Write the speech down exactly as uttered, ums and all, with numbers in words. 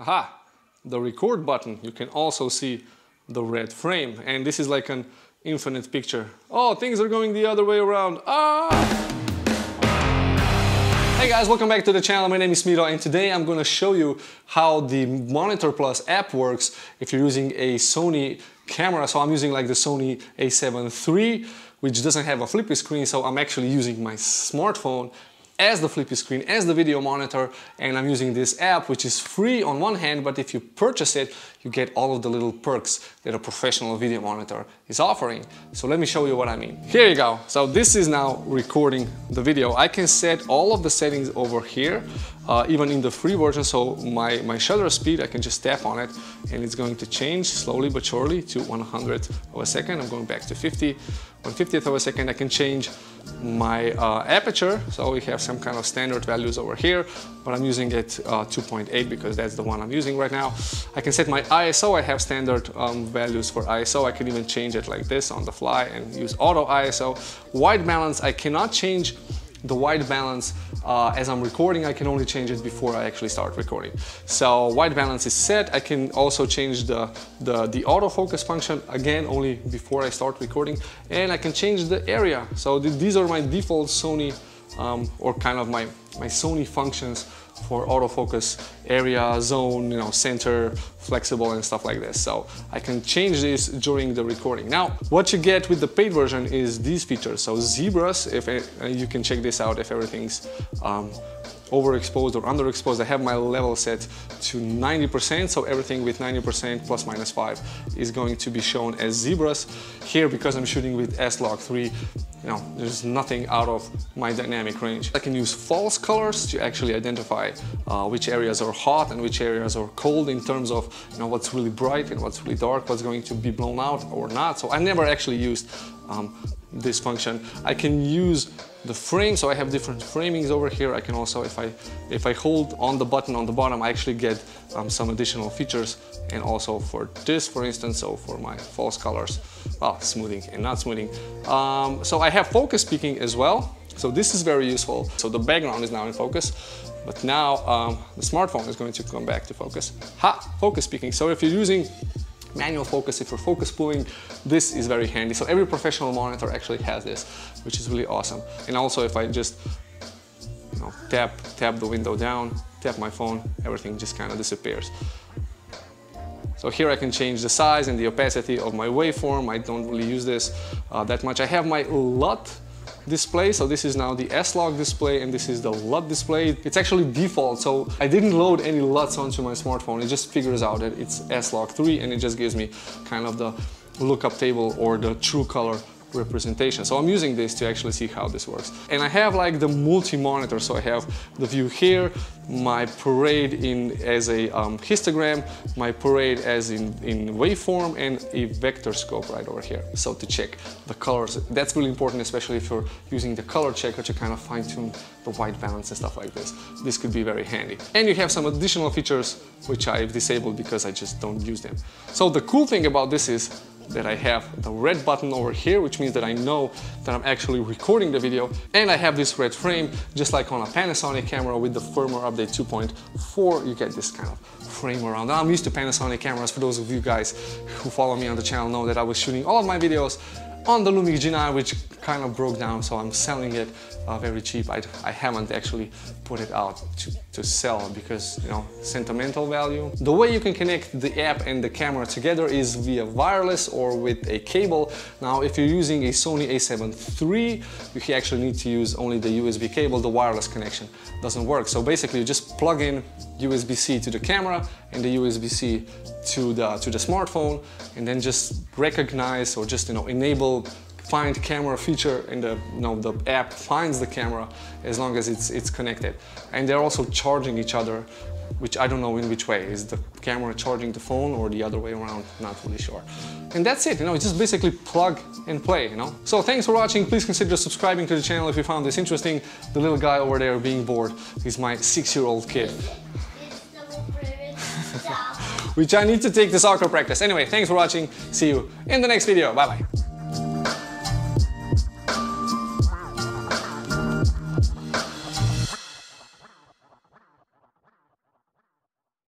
haha, the record button, you can also see the red frame. And this is like an infinite picture. Oh, things are going the other way around. Ah! Hey guys, welcome back to the channel. My name is Miro and today I'm going to show you how the Monitor Plus app works if you're using a Sony camera. So I'm using like the Sony A seven three, which doesn't have a flippy screen, so I'm actually using my smartphone as the flippy screen, as the video monitor, and I'm using this app, which is free on one hand, but if you purchase it, you get all of the little perks that a professional video monitor is offering. So let me show you what I mean. Here you go. So this is now recording the video. I can set all of the settings over here, uh, even in the free version. So my, my shutter speed, I can just tap on it and it's going to change slowly but surely to one hundredth of a second. I'm going back to fifty, one fiftieth of a second. I can change my uh, aperture, so we have some kind of standard values over here, but I'm using it uh, two point eight because that's the one I'm using right now. I can set my I S O, I have standard um, values for I S O, I can even change it like this on the fly and use auto I S O. White balance, I cannot change the white balance uh, as I'm recording, I can only change it before I actually start recording. So white balance is set. I can also change the, the, the autofocus function, again, only before I start recording. And I can change the area. So th these are my default Sony um, or kind of my, my Sony functions for autofocus, area, zone, you know, center, flexible and stuff like this. So I can change this during the recording. Now, what you get with the paid version is these features. So zebras, if it, you can check this out if everything's um, overexposed or underexposed. I have my level set to ninety percent, so everything with ninety percent plus minus five is going to be shown as zebras. Here, because I'm shooting with S log three, you know, there's nothing out of my dynamic range. I can use false colors to actually identify uh, which areas are hot and which areas are cold in terms of, you know, what's really bright and what's really dark, what's going to be blown out or not. So I never actually used um, this function. I can use the frame, so I have different framings over here. I can also, if I if I hold on the button on the bottom, I actually get um, some additional features. And also for this, for instance, so for my false colors, well, smoothing and not smoothing. Um, so I have focus peaking as well. So this is very useful. So the background is now in focus, but now um, the smartphone is going to come back to focus. Ha, focus peaking. So if you're using manual focus, if you're focus pulling, this is very handy. So every professional monitor actually has this, which is really awesome. And also if I just, you know, tap, tap the window down, tap my phone, everything just kind of disappears. So here I can change the size and the opacity of my waveform. I don't really use this uh, that much. I have my L U T display, so this is now the S log display and this is the L U T display. It's actually default, so I didn't load any L U Ts onto my smartphone. It just figures out that it's S log three and it just gives me kind of the lookup table or the true color representation. So I'm using this to actually see how this works. And I have like the multi-monitor, so I have the view here, my parade in as a um, histogram, my parade as in, in waveform, and a vector scope right over here. So to check the colors, that's really important, especially if you're using the color checker to kind of fine tune the white balance and stuff like this. This could be very handy. And you have some additional features, which I've disabled because I just don't use them. So the cool thing about this is that I have the red button over here, which means that I know that I'm actually recording the video, and I have this red frame, just like on a Panasonic camera with the firmware update two point four, you get this kind of frame around. Now, I'm used to Panasonic cameras. For those of you guys who follow me on the channel know that I was shooting all of my videos on the Lumix G nine, which kind of broke down, so I'm selling it uh, very cheap. I, I haven't actually put it out to, to sell because, you know, sentimental value. The way you can connect the app and the camera together is via wireless or with a cable. Now, if you're using a Sony A seven three, you actually need to use only the U S B cable. The wireless connection doesn't work. So basically, you just plug in U S B C to the camera and the U S B C to the to the smartphone, and then just recognize or just, you know, enable find camera feature, and the, you know, the app finds the camera as long as it's it's connected. And they're also charging each other, which I don't know in which way. Is the camera charging the phone or the other way around? Not really sure. And that's it, you know, it's just basically plug and play, you know? So thanks for watching. Please consider subscribing to the channel if you found this interesting. The little guy over there being bored is my six-year-old kid. Which I need to take to soccer practice. Anyway, thanks for watching. See you in the next video. Bye-bye.